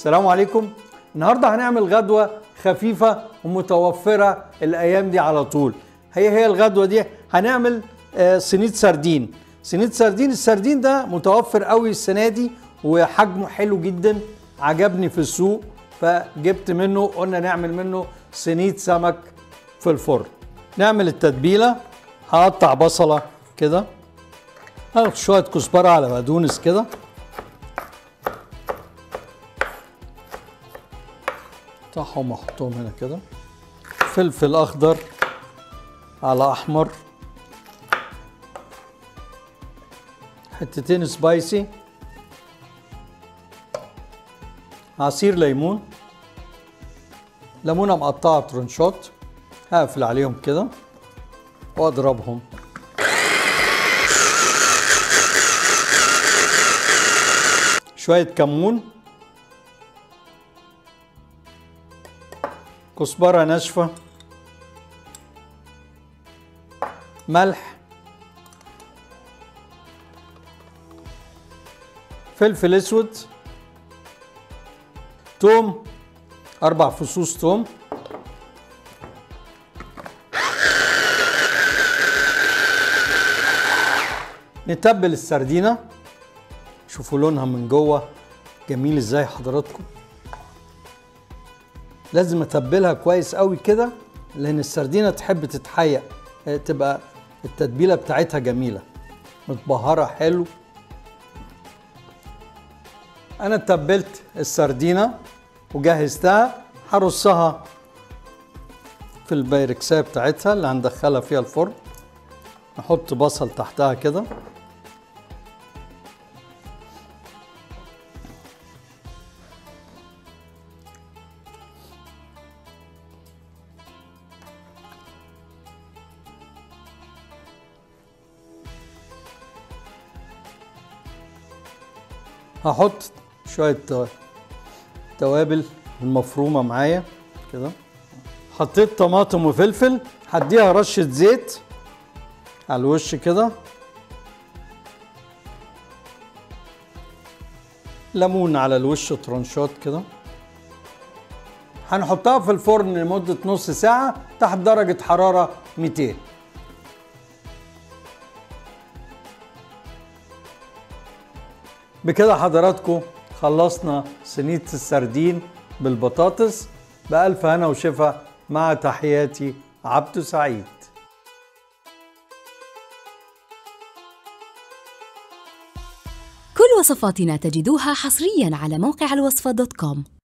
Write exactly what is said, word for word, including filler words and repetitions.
السلام عليكم. النهاردة هنعمل غدوة خفيفة ومتوفرة الأيام دي على طول. هي هي الغدوة دي هنعمل صينية سردين. صينية سردين السردين ده متوفر قوي السنة دي وحجمه حلو جدا، عجبني في السوق فجبت منه، قلنا نعمل منه صينية سمك في الفرن. نعمل التتبيلة، هقطع بصلة كده، هاخد شوية كزبرة على بقدونس كده، اقطعهم واحطهم هنا كده، فلفل اخضر على احمر، حتتين سبايسي، عصير ليمون، ليمونه مقطعه ترنشات، هقفل عليهم كده واضربهم. شويه كمون، كزبرة ناشفة، ملح، فلفل اسود، توم، اربع فصوص توم، نتبل السردينة، شوفوا لونها من جوه جميل ازاي حضراتكم. لازم اتبلها كويس قوي كده لان السردينه تحب تتحيق، تبقى التتبيله بتاعتها جميله متبهره حلو. انا اتبلت السردينه وجهزتها، هرصها في البايركسايه بتاعتها اللي هندخلها فيها الفرن. نحط بصل تحتها كده، هحط شوية توابل المفرومة معايا كده. حطيت طماطم وفلفل، هديها رشة زيت على الوش كده، ليمون على الوش ترنشات كده. هنحطها في الفرن لمدة نص ساعة تحت درجة حرارة مئتين. بكده حضراتكم خلصنا صينية السردين بالبطاطس. بألف هنا وشفا، مع تحياتي عبده سعيد. كل وصفاتنا تجدوها حصريا على موقع الوصفه دوت كوم.